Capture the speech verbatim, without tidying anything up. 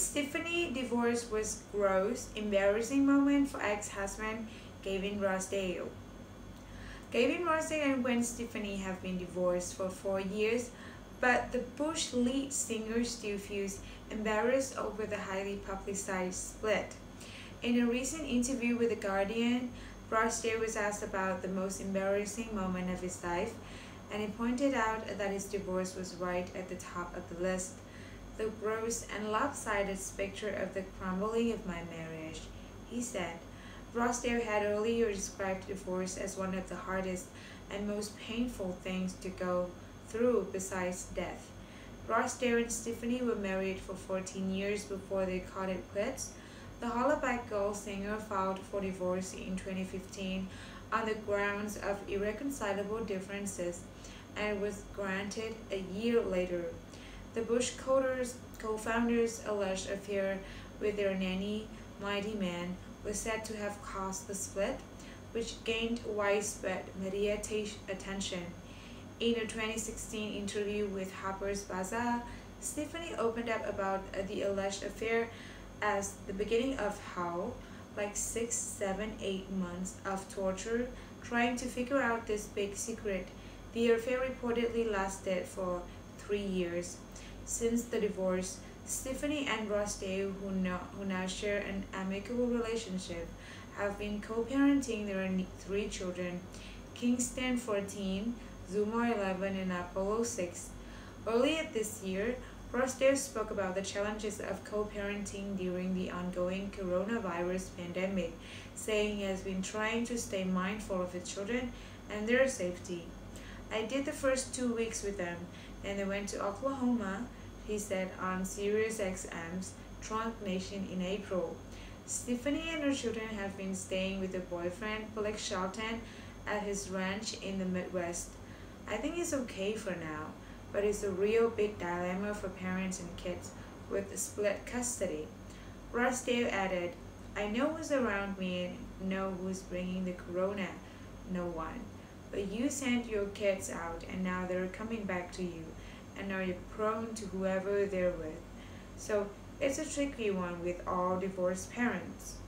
Stefani divorce was gross, embarrassing moment for ex-husband Gavin Rossdale. Gavin Rossdale and Gwen Stefani have been divorced for four years, but the Bush lead singer still feels embarrassed over the highly publicized split. In a recent interview with The Guardian, Rossdale was asked about the most embarrassing moment of his life, and he pointed out that his divorce was right at the top of the list. "The gross and lopsided spectre of the crumbling of my marriage," he said. Rossdale had earlier described divorce as one of the hardest and most painful things to go through besides death. Rossdale and Stefani were married for fourteen years before they called it quits. The Hollaback Girl singer filed for divorce in twenty fifteen on the grounds of irreconcilable differences and was granted a year later. The Bush co-founders' alleged affair with their nanny, Mighty Man, was said to have caused the split, which gained widespread media attention. In a twenty sixteen interview with Harper's Bazaar, Stefani opened up about the alleged affair as the beginning of how, like six, seven, eight months of torture trying to figure out this big secret. The affair reportedly lasted for three years. Since the divorce, Stefani and Rossdale, who now, who now share an amicable relationship, have been co-parenting their three children, Kingston fourteen, Zumo eleven, and Apollo six. Earlier this year, Rossdale spoke about the challenges of co-parenting during the ongoing coronavirus pandemic, saying he has been trying to stay mindful of his children and their safety. "I did the first two weeks with them, and they went to Oklahoma," he said on Sirius X M's Trunk Nation in April. Stefani and her children have been staying with their boyfriend, Blake Shelton, at his ranch in the Midwest. "I think it's okay for now, but it's a real big dilemma for parents and kids with split custody." Rossdale added, "I know who's around me and know who's bringing the corona. No one. But you sent your kids out and now they're coming back to you, and now you're prone to whoever they're with. So it's a tricky one with all divorced parents."